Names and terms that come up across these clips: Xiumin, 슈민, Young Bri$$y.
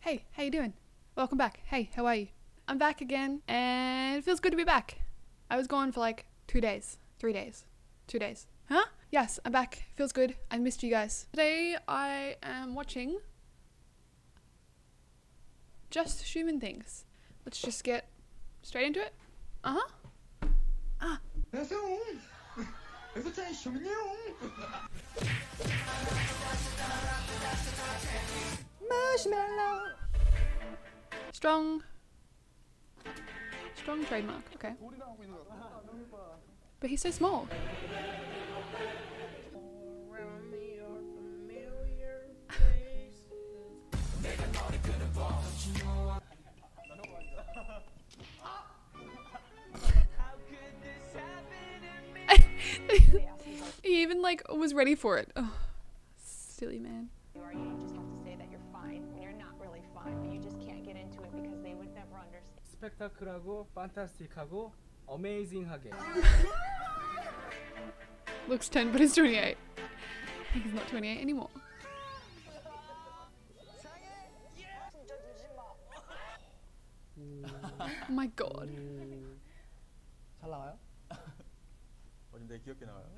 Hey, how you doing? Welcome back. Hey, how are you? I'm back again, and it feels good to be back. I was gone for like 2 days, 3 days, 2 days. Huh? Yes, I'm back. Feels good. I missed you guys. Today I am watching just Xiumin things. Let's just get straight into it. Marshmallow. Strong trademark. Okay. But he's so small. He even like was ready for it. Oh, silly man. 스펙타클하고 판타스틱하고 어메이징하게. Looks 10 but he's 28. He's not 28 anymore. Oh my god. 잘 나와요? 어린데 귀엽게 나와요.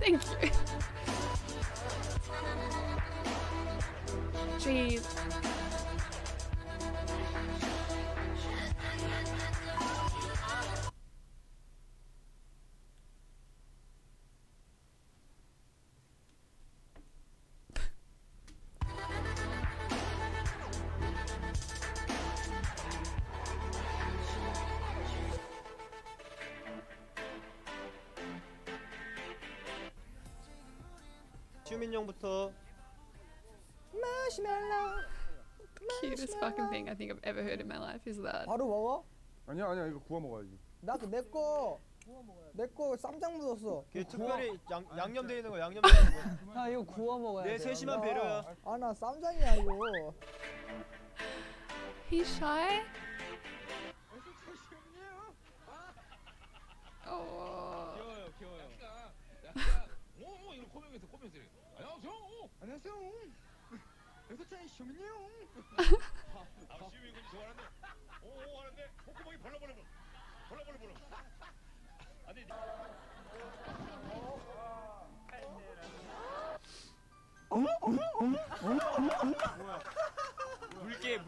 Thank you. Jeez. 슈민 형부터. Marshmallow. The cutest fucking thing I think I've ever heard in my life is that. 바로 먹어? 아니야 이거 구워 먹어야지. 나 그 내 거 쌈장 묻었어. 이게 특별히 양념돼 있는 거 양념돼 있는 거. 나 이거 구워 먹어야 돼. 내 세심한 배려야. 아 나 쌈장이야 이거. He's shy. 어. 귀여워요. 오 이거 코멘트. 안녕하세요. 에서찬이 슈민이요. 아 슈민 군이 좋아하는데. 오 하는데 콧구멍이 벌렁벌렁. 아니. 물개.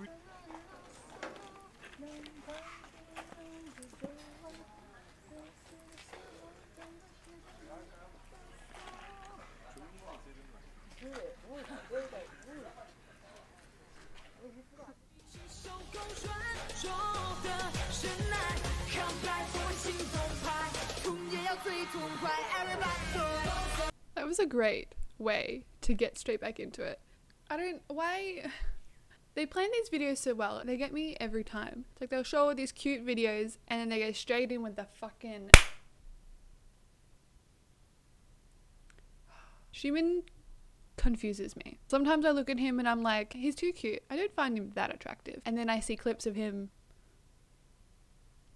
That was a great way to get straight back into it. Why they plan these videos so well, they get me every time. It's like they'll show all these cute videos and then they go straight in with the fucking Xiumin confuses me. Sometimes I look at him and I'm like, he's too cute. I don't find him that attractive. And then I see clips of him.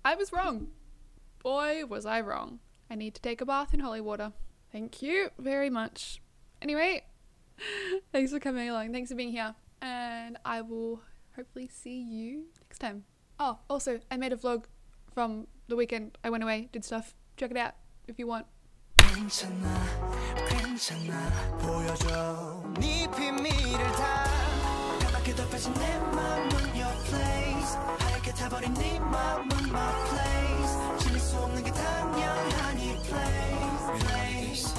I was wrong. Boy, was I wrong. I need to take a bath in holy water. Thank you very much. Anyway, thanks for coming along. Thanks for being here. And I will hopefully see you next time. Oh, also, I made a vlog from the weekend. I went away, did stuff. Check it out if you want. 보여줘 네 비밀을 다 가볍게 덮여진 내 맘은 your place 하얗게 타버린 네 맘은 my place 질릴 수 없는 게 당연한 이 place